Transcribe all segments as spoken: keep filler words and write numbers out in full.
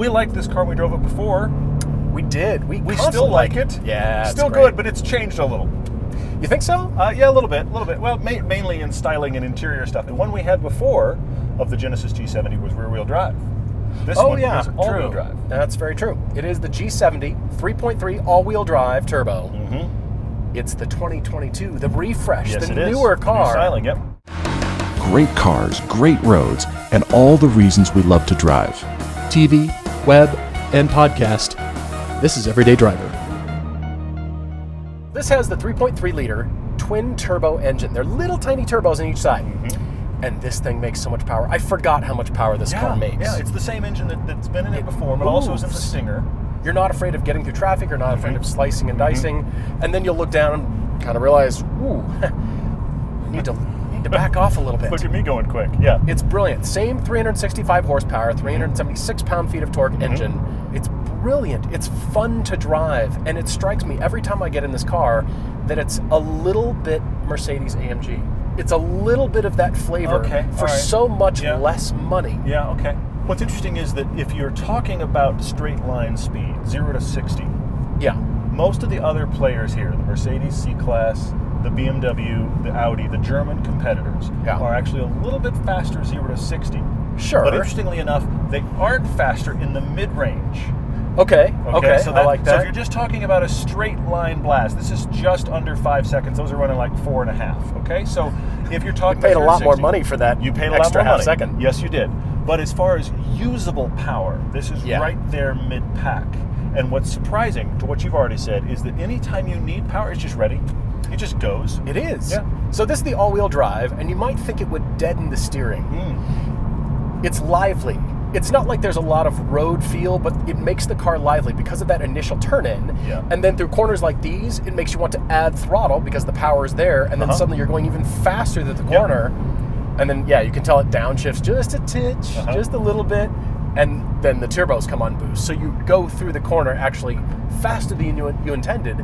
we liked this car when we drove it before. We did. We, we still like it. it. Yeah, it's still good, but it's changed a little. You think so? Uh, yeah, a little bit, a little bit. Well, ma mainly in styling and interior stuff. The one we had before of the Genesis G seventy was rear-wheel drive. This oh, one yeah, is all-wheel drive. That's very true. It is the G seventy three point three all-wheel drive turbo. Mm-hmm. It's the twenty twenty-two, the refresh, yes, the newer is. car. New styling, yep. Great cars, great roads, and all the reasons we love to drive. T V, web, and podcast. This is Everyday Driver. This has the three point three liter twin turbo engine. They're little tiny turbos on each side. Mm-hmm. And this thing makes so much power. I forgot how much power this yeah, car makes. Yeah, it's the same engine that, that's been in it, it before, but moves. also is in the Stinger. You're not afraid of getting through traffic. You're not mm-hmm. afraid of slicing and dicing. Mm-hmm. And then you'll look down and kind of realize, ooh, need to... to back off a little bit. Look at me going quick. Yeah. It's brilliant. Same three hundred sixty-five horsepower, three hundred seventy-six pound-feet of torque mm-hmm. engine. It's brilliant. It's fun to drive, and it strikes me every time I get in this car that it's a little bit Mercedes A M G. It's a little bit of that flavor okay. for right. so much yeah. less money. Yeah, okay. What's interesting is that if you're talking about straight line speed, zero to sixty, yeah. most of the other players here, the Mercedes C-Class, the B M W, the Audi, the German competitors yeah. are actually a little bit faster zero to sixty. Sure. But interestingly enough, they aren't faster in the mid-range. Okay, okay, okay. So that, I like that. So if you're just talking about a straight line blast, this is just under five seconds. Those are running like four and a half, okay? So if you're talking you paid about a lot more money for that You paid a extra lot more half money. second. Yes, you did. But as far as usable power, this is yeah. right there mid-pack. And what's surprising to what you've already said is that anytime you need power, it's just ready. It just goes. It is. Yeah. So this is the all-wheel drive, and you might think it would deaden the steering. Mm. It's lively. It's not like there's a lot of road feel, but it makes the car lively because of that initial turn-in. Yeah. And then through corners like these, it makes you want to add throttle because the power is there, and then uh-huh. suddenly you're going even faster through the corner. Yep. And then, yeah, you can tell it downshifts just a titch, uh-huh. just a little bit. And then the turbos come on boost. So you go through the corner actually faster than you, you intended,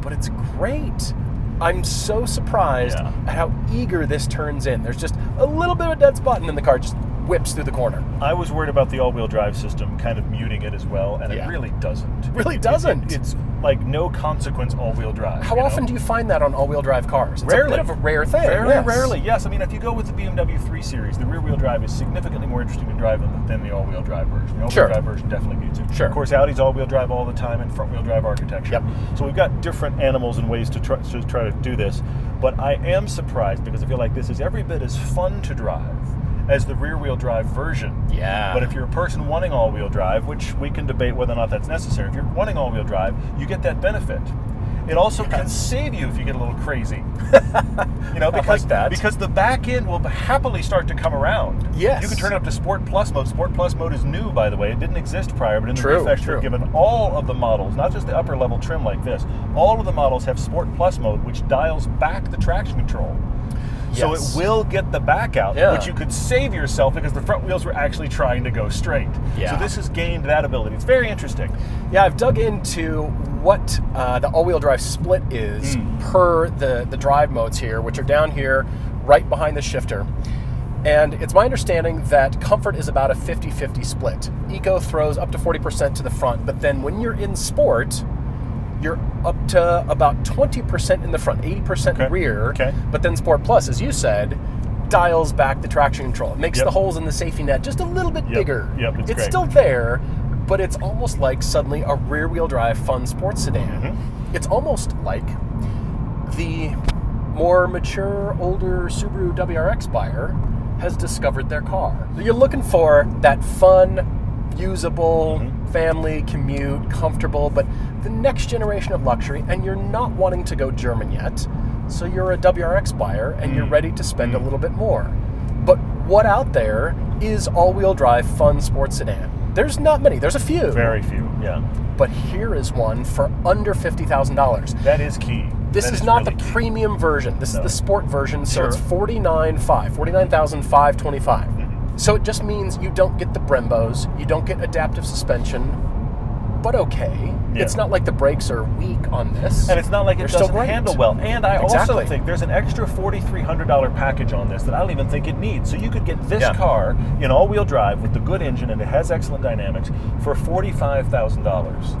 but it's great. I'm so surprised yeah. at how eager this turns in. There's just a little bit of a dead spot, and then the car just whips through the corner. I was worried about the all-wheel drive system kind of muting it as well, and yeah. it really doesn't. Really it, doesn't. It, it, it's like no consequence all-wheel drive. How often know? do you find that on all-wheel drive cars? It's rarely. a bit of a rare thing. Very yes. rarely, yes. I mean, if you go with the B M W three series, the rear-wheel drive is significantly more interesting to drive than the all-wheel drive version. The all-wheel sure. drive version definitely beats it. Sure. Of course, Audi's all-wheel drive all the time and front-wheel drive architecture. Yep. So we've got different animals and ways to try, to try to do this, but I am surprised because I feel like this is every bit as fun to drive as the rear-wheel drive version. Yeah. But if you're a person wanting all-wheel drive, which we can debate whether or not that's necessary, if you're wanting all-wheel drive, you get that benefit. It also yes. can save you if you get a little crazy. You know, because, like that. because the back end will happily start to come around. Yes. You can turn it up to Sport Plus mode. Sport Plus mode is new, by the way. It didn't exist prior, but in true, the refresh, they've given all of the models, not just the upper level trim like this, all of the models have Sport Plus mode, which dials back the traction control. So yes. it will get the back out, yeah. which you could save yourself because the front wheels were actually trying to go straight. Yeah. So this has gained that ability. It's very interesting. Yeah, I've dug into what uh, the all-wheel drive split is mm. per the, the drive modes here, which are down here right behind the shifter. And it's my understanding that comfort is about a fifty fifty split. Eco throws up to forty percent to the front, but then when you're in sport, you're up to about twenty percent in the front, eighty percent okay. rear, okay. but then Sport Plus, as you said, dials back the traction control. It makes yep. the holes in the safety net just a little bit yep. bigger. Yep, it's it's great. still there, but it's almost like suddenly a rear-wheel drive fun sports sedan. Mm-hmm. It's almost like the more mature, older Subaru W R X buyer has discovered their car. You're looking for that fun, usable, mm-hmm. family, commute, comfortable, but the next generation of luxury, and you're not wanting to go German yet, so you're a W R X buyer and mm. you're ready to spend mm. a little bit more. But what out there is all-wheel drive fun sports sedan? There's not many. There's a few. Very few, yeah. But here is one for under fifty thousand dollars. That is key. This is, is not really the premium key. version. This no. is the sport version, so sure. it's forty-nine thousand five hundred dollars, forty-nine thousand five hundred twenty-five dollars. Mm-hmm. So it just means you don't get the Brembos, you don't get adaptive suspension, but okay. Yeah. It's not like the brakes are weak on this. And it's not like it They're doesn't handle well. And I exactly. also think there's an extra forty-three hundred dollar package on this that I don't even think it needs. So you could get this yeah. car in all-wheel drive with the good engine, and it has excellent dynamics, for forty-five thousand dollars.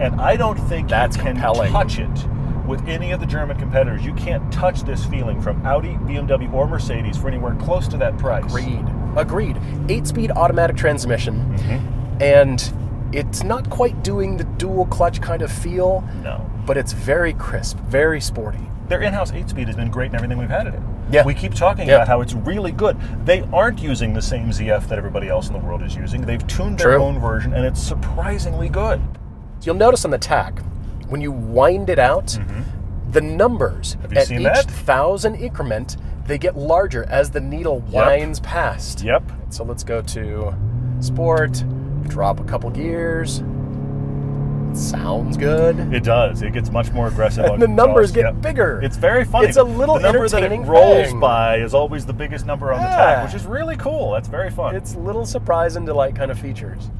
And I don't think That's you can compelling. touch it with any of the German competitors. You can't touch this feeling from Audi, B M W, or Mercedes for anywhere close to that price. Agreed. Agreed. Eight-speed automatic transmission. Mm-hmm. And it's not quite doing the dual clutch kind of feel, no. but it's very crisp, very sporty. Their in-house eight-speed has been great in everything we've had in it. Yeah. We keep talking yeah. about how it's really good. They aren't using the same Z F that everybody else in the world is using. They've tuned their True. own version, and it's surprisingly good. So you'll notice on the T A C, when you wind it out, mm-hmm. the numbers at each that? thousand increment, they get larger as the needle winds yep. past. Yep. So let's go to Sport. Drop a couple gears. It sounds good. It does. It gets much more aggressive. And on the numbers get yep. bigger. It's very funny. It's a little the number that it rolls thing. by is always the biggest number on yeah. the tag, which is really cool. That's very fun. It's a little surprising to like kind of features.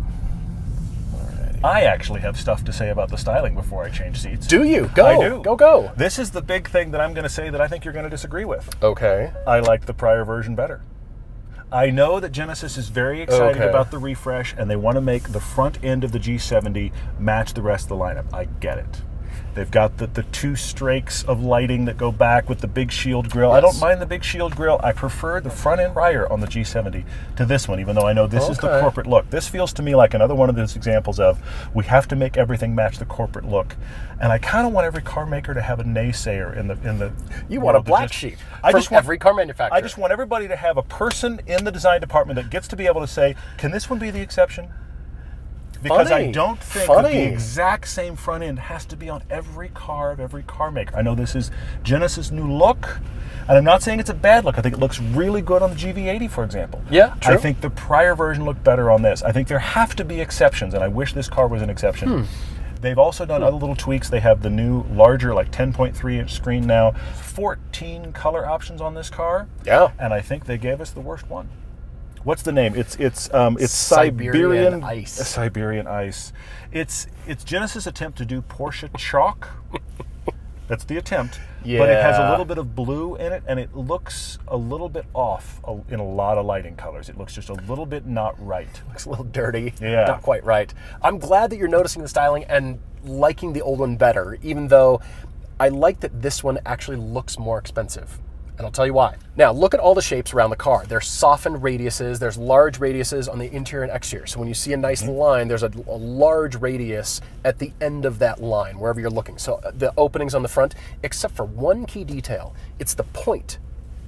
I actually have stuff to say about the styling before I change seats. Do you? Go. I do. Go, go. This is the big thing that I'm going to say that I think you're going to disagree with. Okay. I like the prior version better. I know that Genesis is very excited okay. about the refresh, and they want to make the front end of the G seventy match the rest of the lineup. I get it. They've got the, the two strakes of lighting that go back with the big shield grille. Yes. I don't mind the big shield grille. I prefer the front end rider on the G seventy to this one, even though I know this okay. is the corporate look. This feels to me like another one of those examples of we have to make everything match the corporate look. And I kind of want every car maker to have a naysayer in the in the. You want a black just, sheep I just want, every car manufacturer. I just want everybody to have a person in the design department that gets to be able to say, can this one be the exception? Because Funny. I don't think that the exact same front end has to be on every car of every car maker. I know this is Genesis' new look, and I'm not saying it's a bad look. I think it looks really good on the G V eighty, for example. Yeah, true. I think the prior version looked better on this. I think there have to be exceptions, and I wish this car was an exception. Hmm. They've also done hmm. other little tweaks. They have the new, larger, like ten point three inch screen now. fourteen color options on this car. Yeah. And I think they gave us the worst one. What's the name? It's it's um, it's Siberian, Siberian Ice. Uh, Siberian Ice. It's it's Genesis' attempt to do Porsche chalk. That's the attempt. Yeah. But it has a little bit of blue in it, and it looks a little bit off in a lot of lighting colors. It looks just a little bit not right. It looks a little dirty. Yeah. Not quite right. I'm glad that you're noticing the styling and liking the old one better, even though I like that this one actually looks more expensive. And I'll tell you why. Now, look at all the shapes around the car. There's softened radiuses. There's large radiuses on the interior and exterior. So when you see a nice mm-hmm. line, there's a, a large radius at the end of that line, wherever you're looking. So the openings on the front, except for one key detail. It's the point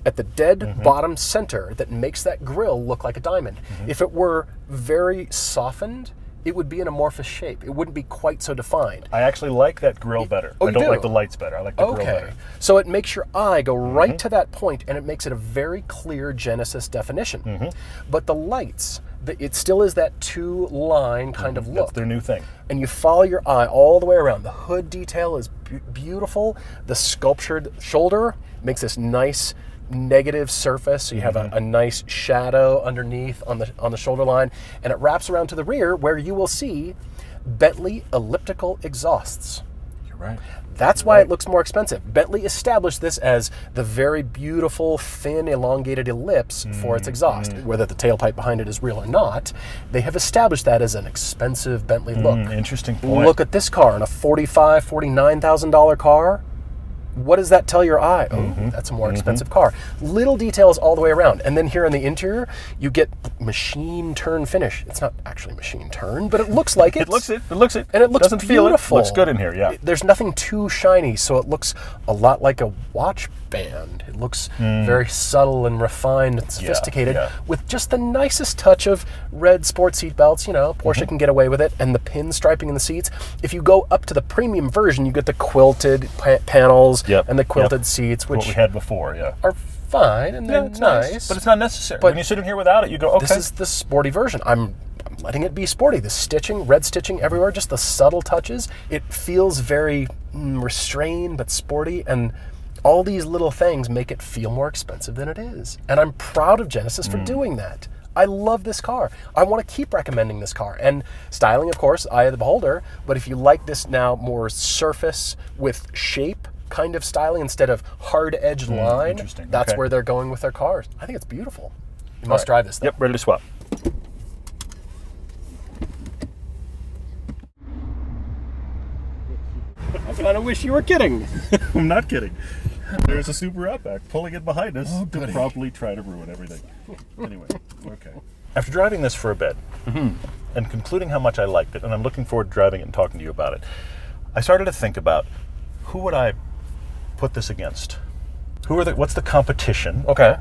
at the dead mm-hmm. bottom center that makes that grille look like a diamond. Mm-hmm. If it were very softened, it would be an amorphous shape. It wouldn't be quite so defined. I actually like that grille better. Oh, I don't do? like the lights better. I like the okay. grille better. So it makes your eye go right mm-hmm. to that point, and it makes it a very clear Genesis definition. Mm-hmm. But the lights, it still is that two-line kind mm-hmm. of look. That's their new thing. And you follow your eye all the way around. The hood detail is beautiful. The sculptured shoulder makes this nice negative surface, so you have a, a nice shadow underneath on the on the shoulder line, and it wraps around to the rear where you will see Bentley elliptical exhausts. You're right. That's You're why right. it looks more expensive. Bentley established this as the very beautiful, thin, elongated ellipse mm. for its exhaust. Mm. Whether the tailpipe behind it is real or not, they have established that as an expensive Bentley look. Mm, interesting point. Look at this car, in a forty-five thousand, forty-nine thousand dollar car. What does that tell your eye? Oh, mm-hmm. that's a more expensive mm-hmm. car. Little details all the way around. And then here in the interior, you get machine turn finish. It's not actually machine turn, but it looks like it. It looks it. It looks it. And it looks Doesn't beautiful. Feel it. Looks good in here, yeah. There's nothing too shiny, so it looks a lot like a watch band. It looks mm. very subtle and refined and sophisticated yeah, yeah. with just the nicest touch of red sport seat belts. You know, Porsche mm-hmm. can get away with it. And the pinstriping in the seats. If you go up to the premium version, you get the quilted pa panels. Yep. And the quilted yep. seats, which what we had before, yeah, are fine and they're yeah, nice, nice, but it's not necessary. But when you sit in here without it, you go, okay. This is the sporty version. I'm, I'm letting it be sporty. The stitching, red stitching everywhere, just the subtle touches. It feels very mm, restrained but sporty, and all these little things make it feel more expensive than it is. And I'm proud of Genesis for mm. doing that. I love this car. I want to keep recommending this car. And styling, of course, eye of the beholder. But if you like this now more surface with shape kind of styling instead of hard edge mm, line, that's okay. where they're going with their cars. I think it's beautiful. You All must right. drive this thing. Yep, ready to swap. I kind of wish you were kidding. I'm not kidding. There's a Subaru Outback pulling it behind us oh, to promptly try to ruin everything. Anyway, okay. After driving this for a bit mm-hmm. and concluding how much I liked it, and I'm looking forward to driving it and talking to you about it, I started to think about who would I put this against? Who are the, what's the competition? Okay.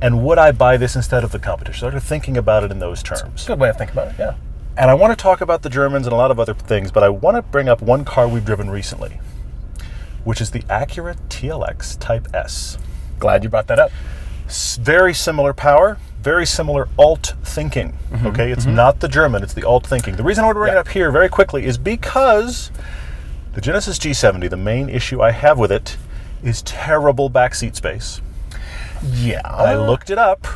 And would I buy this instead of the competition? I started thinking about it in those terms. It's a good way of thinking about it, yeah. And I want to talk about the Germans and a lot of other things, but I want to bring up one car we've driven recently, which is the Acura T L X Type S. Glad you brought that up. S very similar power, very similar alt thinking, mm-hmm, okay? It's mm-hmm. not the German, it's the alt thinking. The reason I want to bring yeah. it up here very quickly is because the Genesis G seventy, the main issue I have with it is terrible backseat space. Yeah. I looked it up.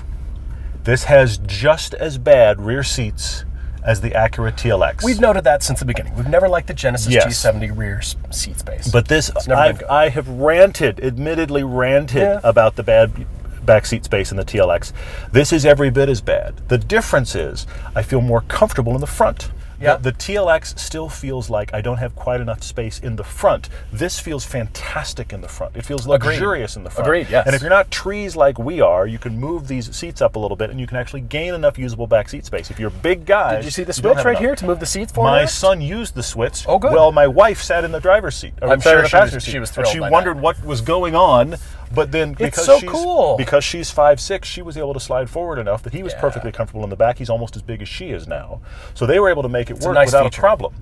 This has just as bad rear seats as the Acura T L X. We've noted that since the beginning. We've never liked the Genesis yes. G seventy rear seat space. But this, I've, I have ranted, admittedly ranted yeah. about the bad back seat space in the T L X. This is every bit as bad. The difference is I feel more comfortable in the front. Yeah. The, the T L X still feels like I don't have quite enough space in the front. This feels fantastic in the front. It feels luxurious Agreed. in the front. Agreed, yes. And if you're not trees like we are, you can move these seats up a little bit and you can actually gain enough usable back seat space. If you're big guys... Did you see the switch right enough. here to move the seats forward? My son used the switch. Oh, good. Well, my wife sat in the driver's seat. Or I'm sat sure in the passenger seat. She was thrilled and She by wondered that. what was going on. But then because, so she's, cool. because she's five six, she was able to slide forward enough that he was yeah. perfectly comfortable in the back. He's almost as big as she is now. So they were able to make it it's work a nice without feature. a problem.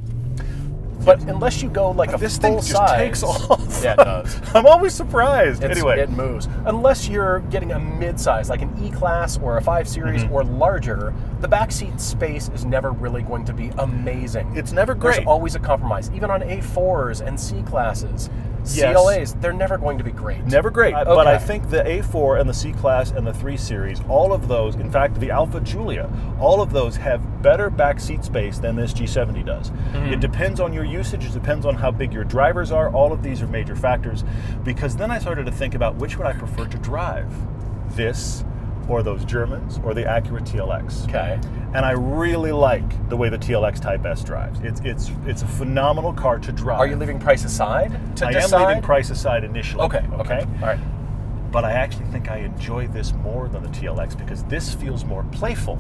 But unless you go like a this full thing just size, takes off. Yeah, it does. I'm always surprised. It's, anyway, it moves. Unless you're getting a mid-size, like an E class or a five series mm-hmm. or larger, the backseat space is never really going to be amazing. It's never great. There's always a compromise, even on A fours and C classes, yes. C L As. They're never going to be great. Never great. Uh, okay. But I think the A four and the C class and the three series, all of those, in fact, the Alfa Giulia, all of those have better backseat space than this G seventy does. Mm-hmm. It depends on your usage, it depends on how big your drivers are. All of these are major factors, because then I started to think about which would I prefer to drive, this or those Germans or the Acura T L X. Okay. And I really like the way the T L X Type S drives. It's it's it's a phenomenal car to drive. Are you leaving price aside to I decide? am leaving price aside initially. Okay. Okay. okay. All right. But I actually think I enjoy this more than the T L X because this feels more playful.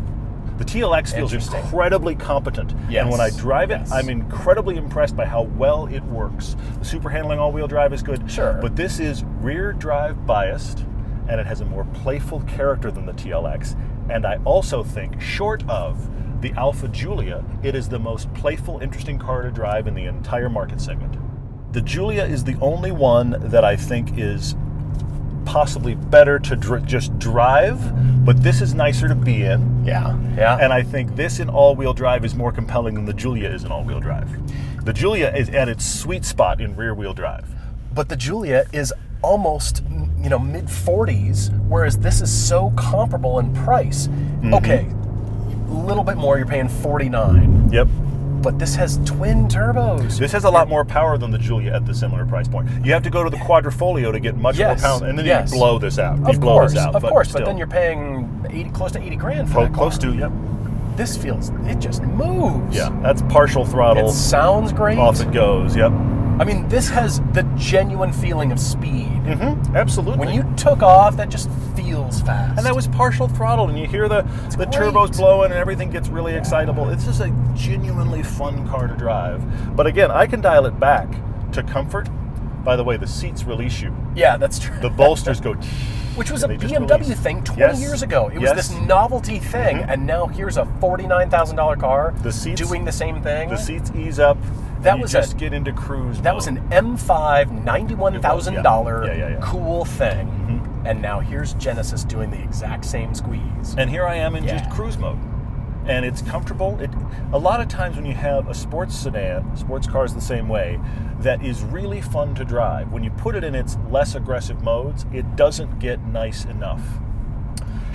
The T L X feels incredibly competent, yes. and when I drive it, yes. I'm incredibly impressed by how well it works. The super handling all-wheel drive is good, sure, but this is rear drive biased, and it has a more playful character than the T L X. And I also think, short of the Alfa Giulia, it is the most playful, interesting car to drive in the entire market segment. The Giulia is the only one that I think is possibly better to dr just drive, but this is nicer to be in. Yeah, yeah. And I think this in all-wheel drive is more compelling than the Giulia is in all-wheel drive. The Giulia is at its sweet spot in rear-wheel drive. But the Giulia is almost, you know, mid forties, whereas this is so comparable in price. Mm-hmm. Okay, a little bit more, you're paying forty-nine. Yep. But this has twin turbos. This has a lot more power than the Giulia at the similar price point. You have to go to the Quadrifoglio to get much yes, more power, and then yes. you blow this out. You of blow course, this out, of but course. Still. But then you're paying eighty, close to eighty grand for it. Close car. to, yep. This feels, it just moves. Yeah, that's partial throttle. It sounds great. Off it goes, yep. I mean, this has the genuine feeling of speed. Mm-hmm, absolutely. When you took off, that just feels fast. And that was partial throttle, and you hear the, the turbos blowing and everything gets really yeah. excitable. This is a genuinely fun car to drive. But again, I can dial it back to comfort. By the way, the seats release you. Yeah, that's true. The bolsters go... Which was a B M W thing twenty yes. years ago. It yes. was this novelty thing, mm-hmm. and now here's a forty-nine thousand dollar car the seats, doing the same thing. The seats ease up. That you was just a, get into cruise mode. That was an M five, ninety-one thousand dollar yeah. yeah, yeah, yeah. cool thing, mm-hmm. and now here's Genesis doing the exact same squeeze. And here I am in yeah. just cruise mode, and it's comfortable. It, a lot of times when you have a sports sedan, sports cars the same way, that is really fun to drive. When you put it in its less aggressive modes, it doesn't get nice enough.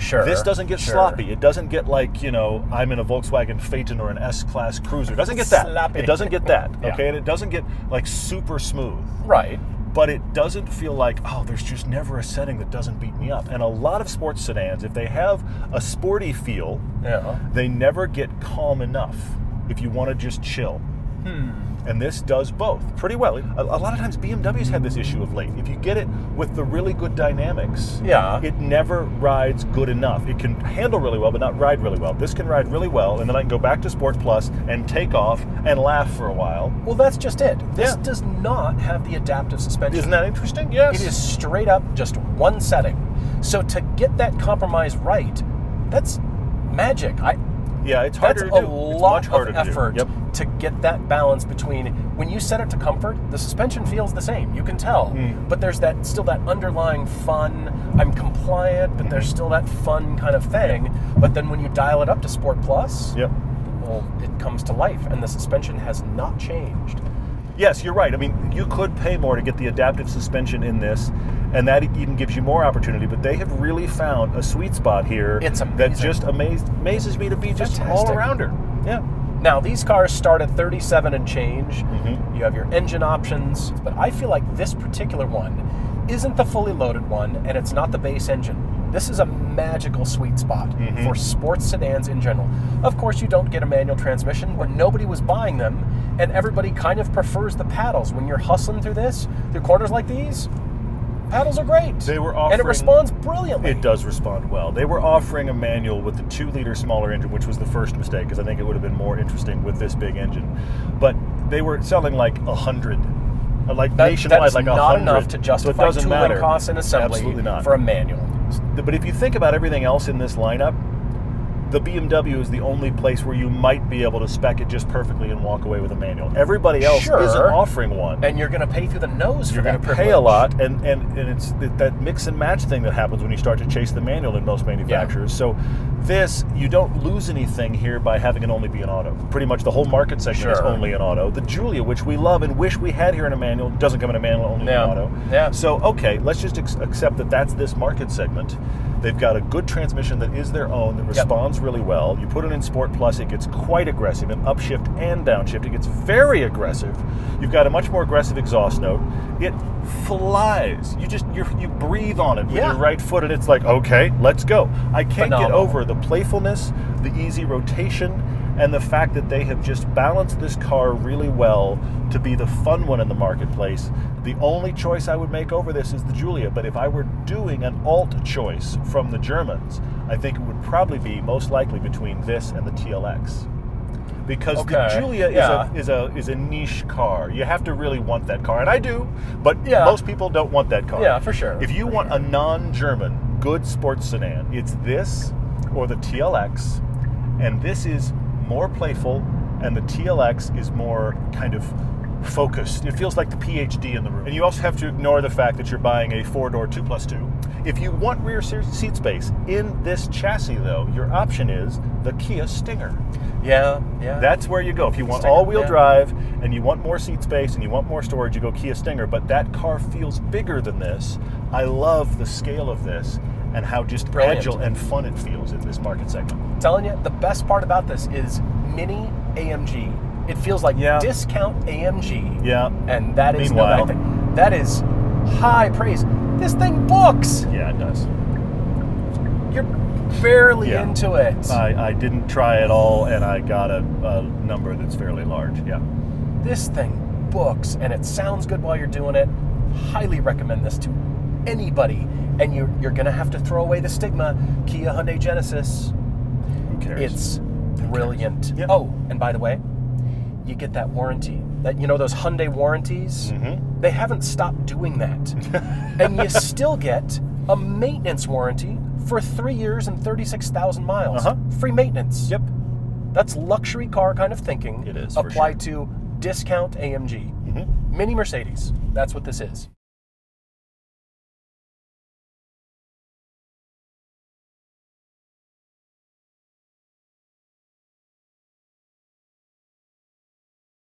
Sure. This doesn't get sure. sloppy. It doesn't get like, you know, I'm in a Volkswagen Phaeton or an S-Class Cruiser. It doesn't get that. Sloppy. It doesn't get that. Yeah. Okay, and it doesn't get like super smooth. Right. But it doesn't feel like, oh, there's just never a setting that doesn't beat me up. And a lot of sports sedans, if they have a sporty feel, yeah. they never get calm enough if you want to just chill. Hmm. And this does both pretty well. A, a lot of times B M Ws have this issue of late. If you get it with the really good dynamics, yeah. it never rides good enough. It can handle really well, but not ride really well. This can ride really well, and then I can go back to Sport Plus and take off and laugh for a while. Well, that's just it. This yeah. does not have the adaptive suspension. Isn't that interesting? Yes. It is straight up just one setting. So to get that compromise right, that's magic. I. Yeah, it's harder That's to do. a it's lot much harder of effort to, yep. to get that balance between when you set it to comfort, the suspension feels the same. You can tell, mm. but there's that still that underlying fun. I'm compliant, but mm. there's still that fun kind of thing. But then when you dial it up to Sport Plus, yep. well, it comes to life, and the suspension has not changed. Yes, you're right. I mean, you could pay more to get the adaptive suspension in this, and that even gives you more opportunity. But they have really found a sweet spot here. It's amazing. That just amazed, amazes me to be just all arounder. Yeah. Now, these cars start at thirty-seven and change. Mm-hmm. You have your engine options. But I feel like this particular one isn't the fully loaded one, and it's not the base engine. This is a magical sweet spot mm-hmm. for sports sedans in general. Of course, you don't get a manual transmission where nobody was buying them, and everybody kind of prefers the paddles. When you're hustling through this, through corners like these, paddles are great. They were offering, and it responds brilliantly. It does respond well. They were offering a manual with the two liter smaller engine, which was the first mistake, because I think it would have been more interesting with this big engine. But they were selling like a hundred. Like that, nationwide, that is like a hundred. Not enough to justify so tooling costs and assembly Absolutely not. for a manual. But if you think about everything else in this lineup, the B M W is the only place where you might be able to spec it just perfectly and walk away with a manual. Everybody else sure. isn't offering one. And you're going to pay through the nose for you're that privilege. You're going to pay a lot, and, and, and it's that mix and match thing that happens when you start to chase the manual in most manufacturers. Yeah. So this, you don't lose anything here by having it only be an auto. Pretty much the whole market section sure. is only an auto. The Giulia, which we love and wish we had here in a manual, doesn't come in a manual, only yeah. an auto. Yeah. So, okay, let's just accept that that's this market segment. They've got a good transmission that is their own, that responds yep. really well. You put it in Sport Plus, it gets quite aggressive in upshift and downshift. It gets very aggressive. You've got a much more aggressive exhaust note. It flies. You just you you breathe on it with yeah. your right foot, and it's like, okay, let's go. I can't Phenomenal. get over the playfulness, the easy rotation, and the fact that they have just balanced this car really well to be the fun one in the marketplace. The only choice I would make over this is the Giulia, but if I were doing an alt choice from the Germans, I think it would probably be most likely between this and the T L X. Because okay. the Giulia yeah. is, a, is a is a niche car. You have to really want that car, and I do, but yeah. most people don't want that car. Yeah, for sure. If you for want sure. a non-German good sports sedan, it's this or the T L X, and this is more playful, and the T L X is more kind of focused. It feels like the PhD in the room. And you also have to ignore the fact that you're buying a four-door two plus two. If you want rear seat space in this chassis, though, your option is the Kia Stinger. Yeah, yeah. That's where you go. If you want all-wheel yeah. drive, and you want more seat space, and you want more storage, you go Kia Stinger. But that car feels bigger than this. I love the scale of this, and how just Brilliant. agile and fun it feels in this market segment. I'm telling you, the best part about this is mini A M G. It feels like yeah. discount A M G. Yeah. And that is no bad thing. That is high praise. This thing books. Yeah, it does. You're barely yeah. into it. I, I didn't try at all, and I got a, a number that's fairly large. Yeah. This thing books, and it sounds good while you're doing it. Highly recommend this to anybody. And you're, you're going to have to throw away the stigma. Kia, Hyundai, Genesis. Who cares? It's brilliant. Yep. Oh, and by the way, you get that warranty. That You know those Hyundai warranties? Mm-hmm. They haven't stopped doing that. And you still get a maintenance warranty for three years and thirty-six thousand miles. Uh-huh. Free maintenance. Yep. That's luxury car kind of thinking. It is, applied for sure. to discount A M G. Mm-hmm. Mini Mercedes. That's what this is.